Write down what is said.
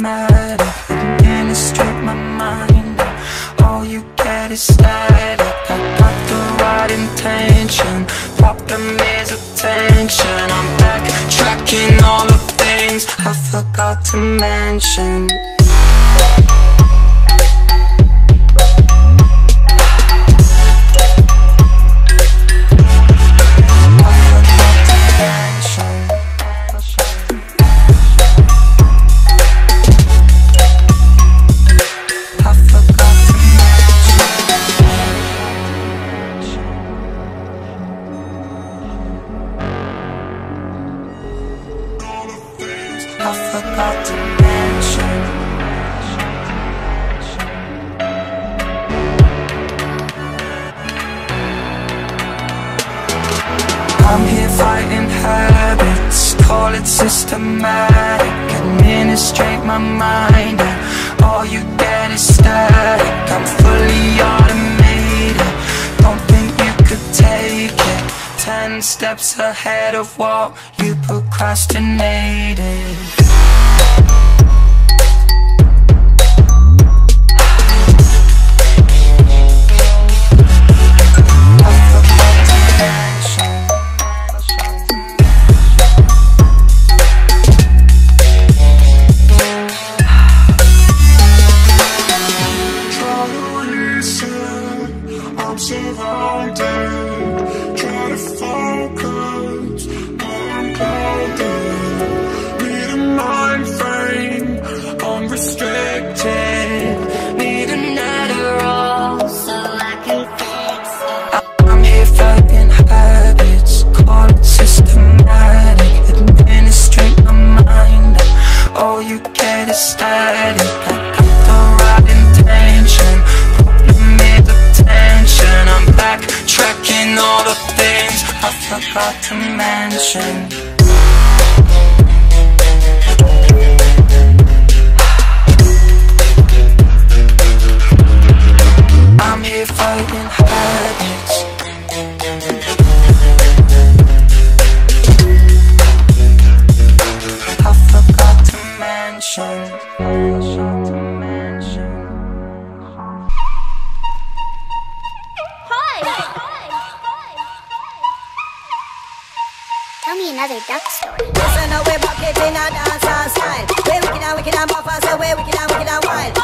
matter. Can't escape my mind. All you get is static. I got the right intention. Problem is attention. I'm backtracking all the things I forgot to mention. I forgot to mention. I'm here fighting habits, call it systematic. Administrate my mind, all you get is static. I'm fully automated, don't think you could take it. 10 steps ahead of what you procrastinated. Forgot to mention. Tell me another duck story. Listen, we're bucketing our dance style. We're wicked and wild, so we're wicked and wild.